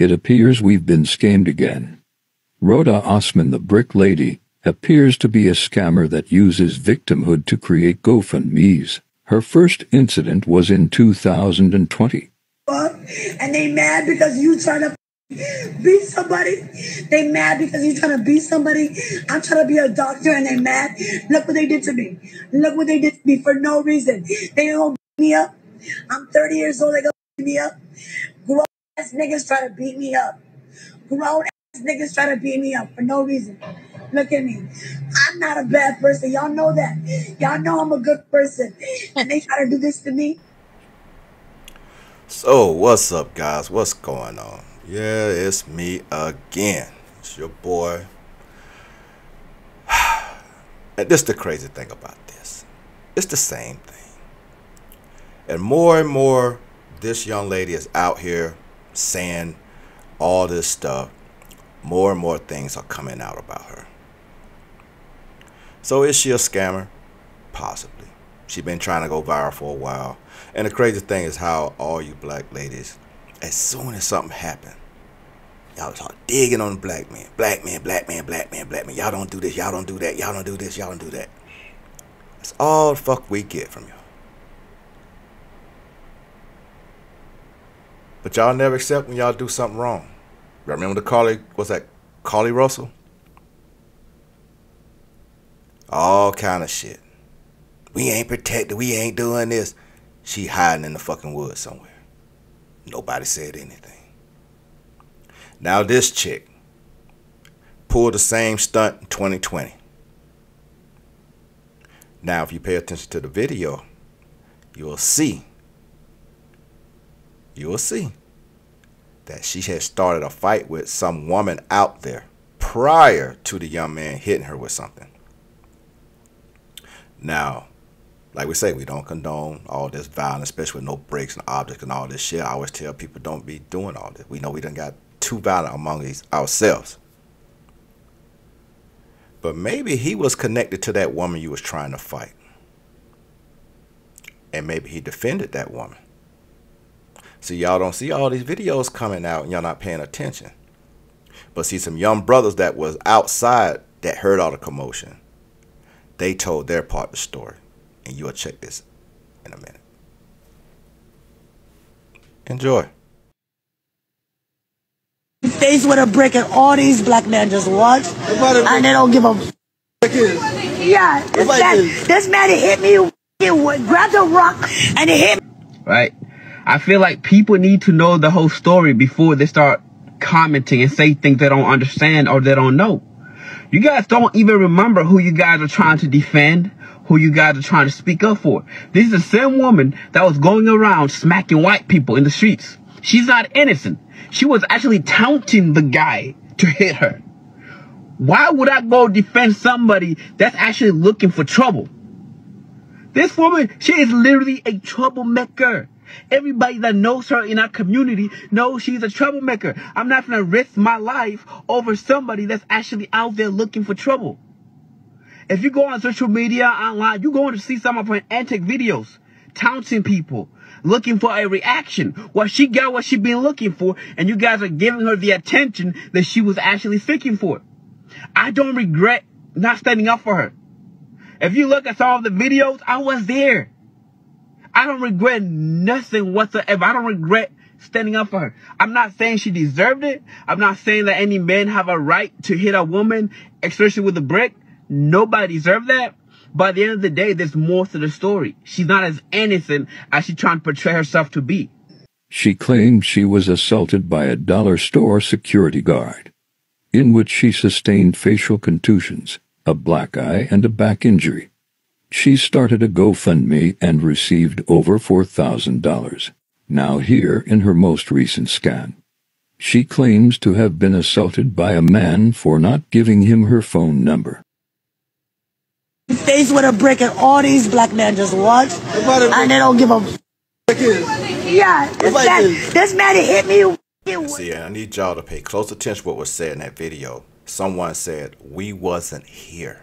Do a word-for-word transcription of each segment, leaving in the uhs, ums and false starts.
It appears we've been scammed again. Rhoda Osman, the brick lady, appears to be a scammer that uses victimhood to create GoFundMes. Her first incident was in two thousand twenty. And they mad because you trying to be somebody. They mad because you trying to be somebody. I'm trying to be a doctor and they mad. Look what they did to me. Look what they did to me for no reason. They don't beat me up. I'm thirty years old. They don't beat me up. Grown ass niggas try to beat me up. Grown ass niggas try to beat me up for no reason. Look at me. I'm not a bad person. Y'all know that. Y'all know I'm a good person. And they try to do this to me. So what's up, guys? What's going on? Yeah, it's me again. It's your boy. And this is the crazy thing about this. It's the same thing. And more and more, this young lady is out here saying all this stuff. More and more things are coming out about her. So is she a scammer? Possibly. She's been trying to go viral for a while. And the crazy thing is how all you black ladies, as soon as something happened, y'all start digging on the black man. Black man, black man, black man, black man. Y'all don't do this, y'all don't do that, y'all don't do this, y'all don't do that. That's all the fuck we get from y'all. But y'all never accept when y'all do something wrong. Remember the Carlee, what's that, Carlee Russell? All kind of shit. We ain't protected. We ain't doing this. She hiding in the fucking woods somewhere. Nobody said anything. Now this chick pulled the same stunt in twenty twenty. Now if you pay attention to the video, you will see. You will see that she had started a fight with some woman out there prior to the young man hitting her with something. Now, like we say, we don't condone all this violence, especially with no breaks and objects and all this shit. I always tell people don't be doing all this. We know we done got too violent among these ourselves. But maybe he was connected to that woman you was trying to fight. And maybe he defended that woman. See, y'all don't see all these videos coming out and y'all not paying attention. But see, some young brothers that was outside that heard all the commotion, they told their part of the story. And you'll check this in a minute. Enjoy. Face with a brick and all these black men just watch. And they don't give a fuck. Yeah. This man, this man hit me. Grabbed a rock and it hit me. Right. I feel like people need to know the whole story before they start commenting and say things they don't understand or they don't know. You guys don't even remember who you guys are trying to defend, who you guys are trying to speak up for. This is the same woman that was going around smacking white people in the streets. She's not innocent. She was actually taunting the guy to hit her. Why would I go defend somebody that's actually looking for trouble? This woman, she is literally a troublemaker. Everybody that knows her in our community knows she's a troublemaker. I'm not going to risk my life over somebody that's actually out there looking for trouble. If you go on social media, online, you're going to see some of her antic videos, taunting people, looking for a reaction. Well, she got what she's been looking for, and you guys are giving her the attention that she was actually seeking for. I don't regret not standing up for her. If you look at some of the videos, I was there. I don't regret nothing whatsoever. I don't regret standing up for her. I'm not saying she deserved it. I'm not saying that any men have a right to hit a woman, especially with a brick. Nobody deserved that. But at the end of the day, there's more to the story. She's not as innocent as she's trying to portray herself to be. She claimed she was assaulted by a dollar store security guard, in which she sustained facial contusions, a black eye, and a back injury. She started a GoFundMe and received over four thousand dollars. Now here in her most recent scan, she claims to have been assaulted by a man for not giving him her phone number. Face with a brick and all these black men just watch and they don't give a fuck. Yeah, this man, this man hit me. See, I need y'all to pay close attention to what was said in that video. Someone said, "We wasn't here."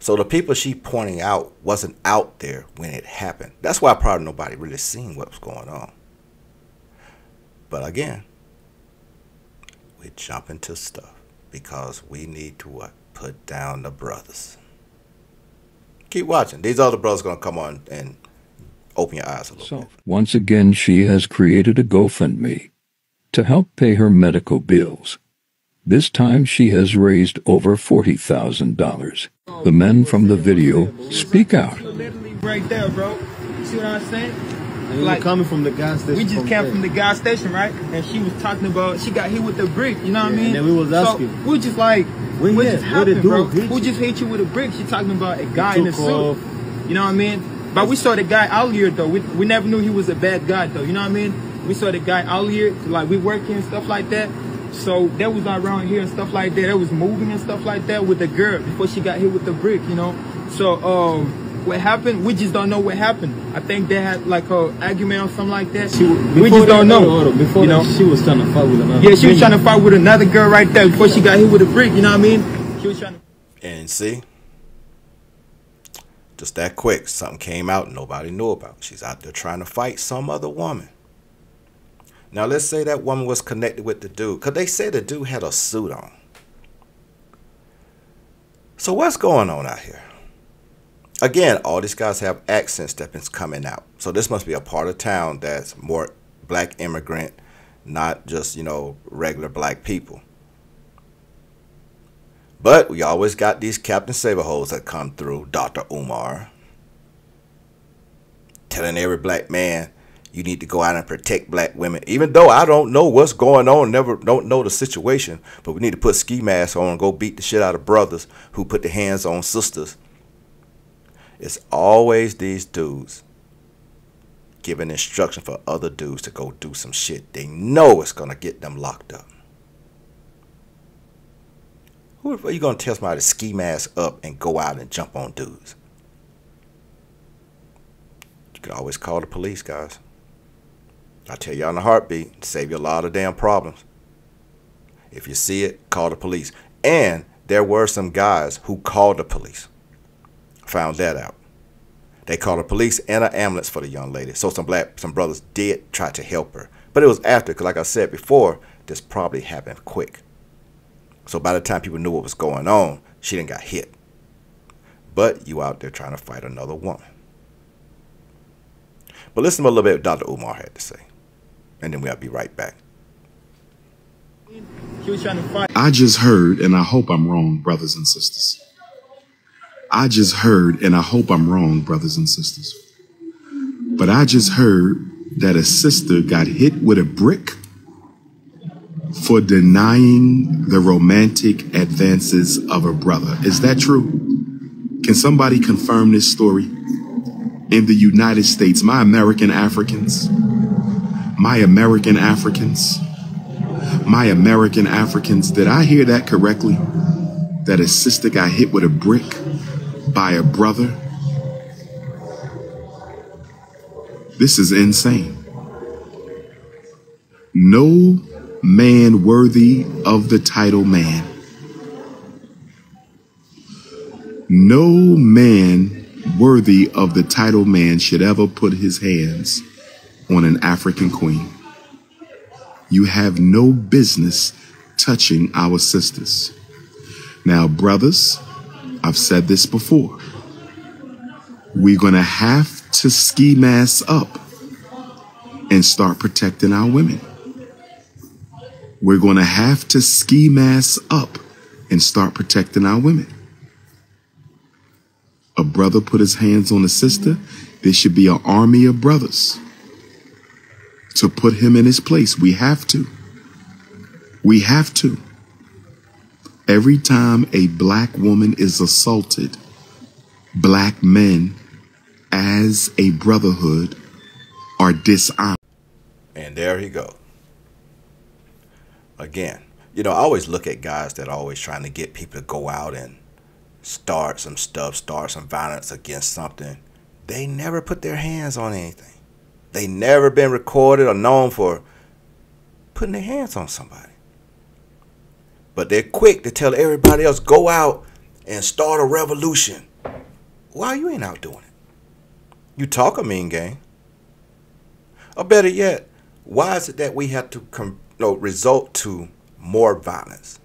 So the people she pointing out wasn't out there when it happened. That's why probably nobody really seen what was going on. But again, jump into stuff because we need to what? Put down the brothers. Keep watching. These other brothers are going to come on and open your eyes a little so, bit. Once again, she has created a GoFundMe to help pay her medical bills. This time she has raised over forty thousand dollars. The men from the video speak out. Right there, bro. You see what I'm saying? Like, coming from the gas station. We just came from the gas station, right? And she was talking about, she got hit with a brick, you know what I mean? And we was asking. We just like, what just happened, bro? Who just hit you with a brick? She talking about a guy in a suit, you know what I mean? But we saw the guy out here, though. We, we never knew he was a bad guy, though, you know what I mean? We saw the guy out here, like, we working and stuff like that. So that was around here and stuff like that. That was moving and stuff like that with the girl before she got hit with the brick, you know? So, um... what happened? We just don't know what happened. I think they had like an argument or something like that. She, we just don't know. Order, before you know, that, she was trying to fight with another. Yeah, she was trying to fight with another girl right there before she got hit with a brick. You know what I mean? She was trying to. And see, just that quick, something came out nobody knew about. She's out there trying to fight some other woman. Now let's say that woman was connected with the dude, cause they said the dude had a suit on. So what's going on out here? Again, all these guys have accents that's coming out. So this must be a part of town that's more black immigrant, not just, you know, regular black people. But we always got these Captain Saberholes that come through, Doctor Umar, telling every black man, you need to go out and protect black women. Even though I don't know what's going on, never don't know the situation, but we need to put ski masks on and go beat the shit out of brothers who put their hands on sisters. It's always these dudes giving instruction for other dudes to go do some shit. They know it's going to get them locked up. Who are you going to tell somebody to ski mask up and go out and jump on dudes? You can always call the police, guys. I tell y'all in a heartbeat, save you a lot of damn problems. If you see it, call the police. And there were some guys who called the police. Found that out. They called the police and an ambulance for the young lady. So some black, some brothers did try to help her. But it was after, because like I said before, this probably happened quick. So by the time people knew what was going on, she didn't got hit. But you out there trying to fight another woman. But listen to a little bit what Doctor Umar had to say. And then we'll be right back. She was trying to fight. I just heard, and I hope I'm wrong, brothers and sisters. I just heard, and I hope I'm wrong, brothers and sisters, but I just heard that a sister got hit with a brick for denying the romantic advances of a brother. Is that true? Can somebody confirm this story? In the United States, my American Africans, my American Africans, my American Africans, did I hear that correctly? That a sister got hit with a brick by a brother? This is insane. No man worthy of the title man. No man worthy of the title man should ever put his hands on an African queen. You have no business touching our sisters. Now, brothers, I've said this before. We're going to have to ski masks up and start protecting our women. We're going to have to ski masks up and start protecting our women. A brother put his hands on a sister. There should be an army of brothers to put him in his place. We have to. We have to. Every time a black woman is assaulted, black men as a brotherhood are dishonored. And there he go. Again, you know, I always look at guys that are always trying to get people to go out and start some stuff, start some violence against something. They never put their hands on anything. They never been recorded or known for putting their hands on somebody. But they're quick to tell everybody else, go out and start a revolution. Why you ain't out doing it? You talk a mean game. Or better yet, why is it that we have to com- no, resort to more violence.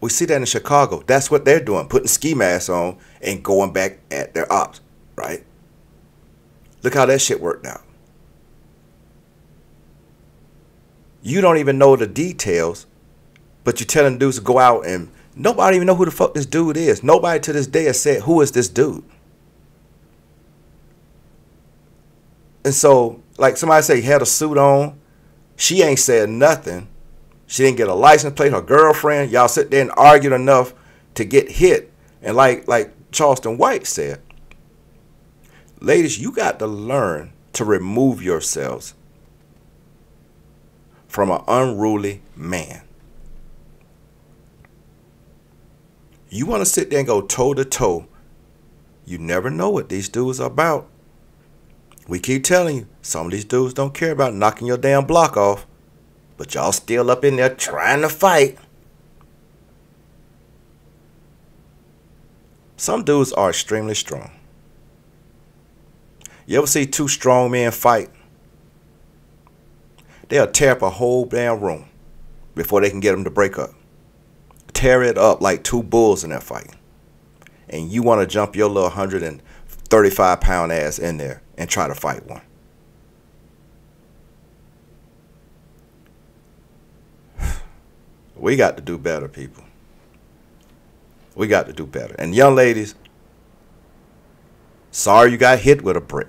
We see that in Chicago. That's what they're doing, putting ski masks on and going back at their ops, right? Look how that shit worked out. You don't even know the details, but you're telling dudes to go out, and nobody even know who the fuck this dude is. Nobody to this day has said, who is this dude? And so, like somebody say, he had a suit on. She ain't said nothing. She didn't get a license plate. Her girlfriend, y'all sit there and argued enough to get hit. And like like Charleston White said, ladies, you got to learn to remove yourselves from an unruly man. You want to sit there and go toe to toe. You never know what these dudes are about. We keep telling you, some of these dudes don't care about knocking your damn block off. But y'all still up in there trying to fight. Some dudes are extremely strong. You ever see two strong men fight? They'll tear up a whole damn room before they can get them to break up. Tear it up like two bulls in that fight. And you want to jump your little one hundred thirty-five pound ass in there and try to fight one. We got to do better, people. We got to do better. And young ladies, sorry you got hit with a brick.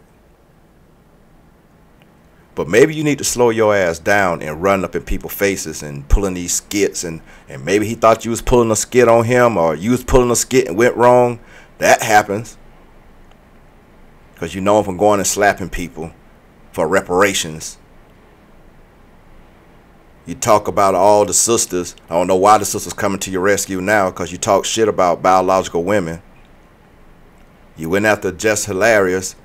But maybe you need to slow your ass down and run up in people's faces and pulling these skits. And, and maybe he thought you was pulling a skit on him, or you was pulling a skit and went wrong. That happens. Because you know him from going and slapping people for reparations. You talk about all the sisters. I don't know why the sisters coming to your rescue now, because you talk shit about biological women. You went after Jess Hilarious.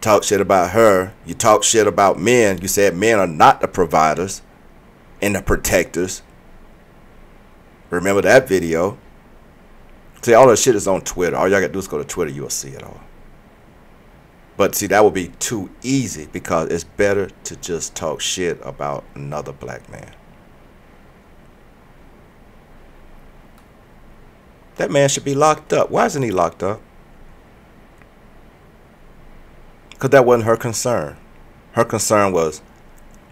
Talk shit about her. You talk shit about men. You said men are not the providers and the protectors. Remember that video? See, all that shit is on Twitter. All y'all got to do is go to Twitter. You'll see it all. But see, that would be too easy, because it's better to just talk shit about another black man. That man should be locked up. Why isn't he locked up? Because that wasn't her concern. Her concern was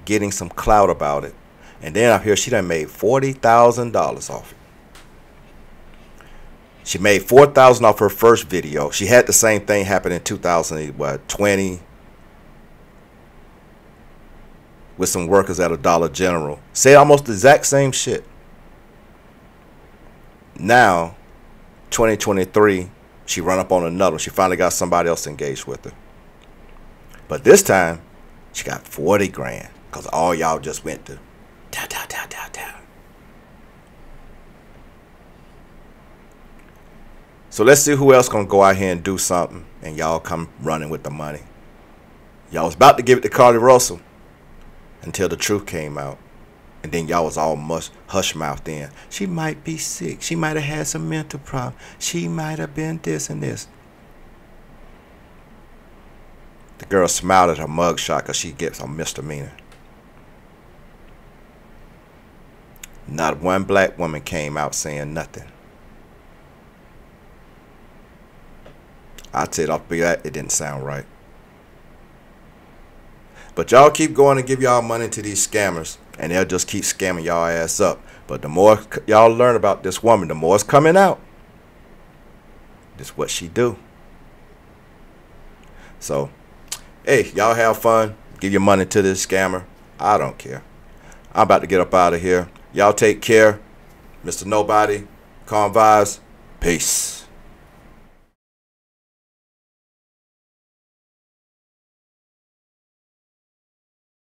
getting some clout about it. And then I hear she done made forty thousand dollars off it. She made four thousand dollars off her first video. She had the same thing happen in two thousand twenty with some workers at a Dollar General. Said almost the exact same shit. Now, twenty twenty-three, she run up on another. She finally got somebody else engaged with her. But this time, she got forty grand, because all y'all just went to da, da, da, da, da. So let's see who else gonna go out here and do something, and y'all come running with the money. Y'all was about to give it to Carlee Russell until the truth came out, and then y'all was all mush, hush mouthed in. She might be sick. She might have had some mental problem. She might have been this and this. The girl smiled at her mugshot because she gets a misdemeanor. Not one black woman came out saying nothing. I tell you, off the bat, it didn't sound right. But y'all keep going and give y'all money to these scammers, and they'll just keep scamming y'all ass up. But the more y'all learn about this woman, the more it's coming out. That's what she do. So, hey, y'all have fun. Give your money to this scammer. I don't care. I'm about to get up out of here. Y'all take care. Mister Nobody, Calm Vibes. Peace.